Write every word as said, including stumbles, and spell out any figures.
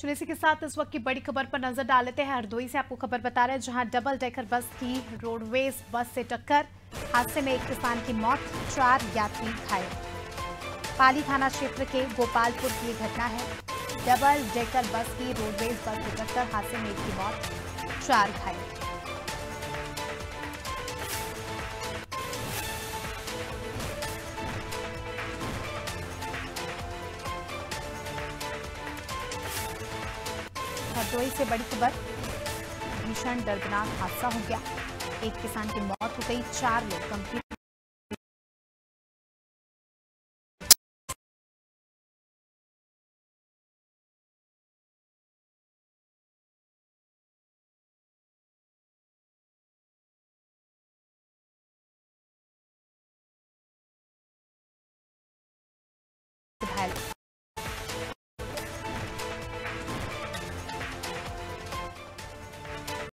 चलिए इसी के साथ इस वक्त की बड़ी खबर पर नजर डाल लेते हैं। हरदोई से आपको खबर बता रहे हैं जहां डबल डेकर बस की रोडवेज बस से टक्कर, हादसे में एक किसान की मौत, चार यात्री घायल। पाली थाना क्षेत्र के गोपालपुर की घटना है। डबल डेकर बस की रोडवेज बस से टक्कर, हादसे में एक की मौत, चार घायल। हरदोई से बड़ी खबर, भीषण दर्दनाक हादसा हो गया, एक किसान की मौत हो गई, चार लोग गंभीर।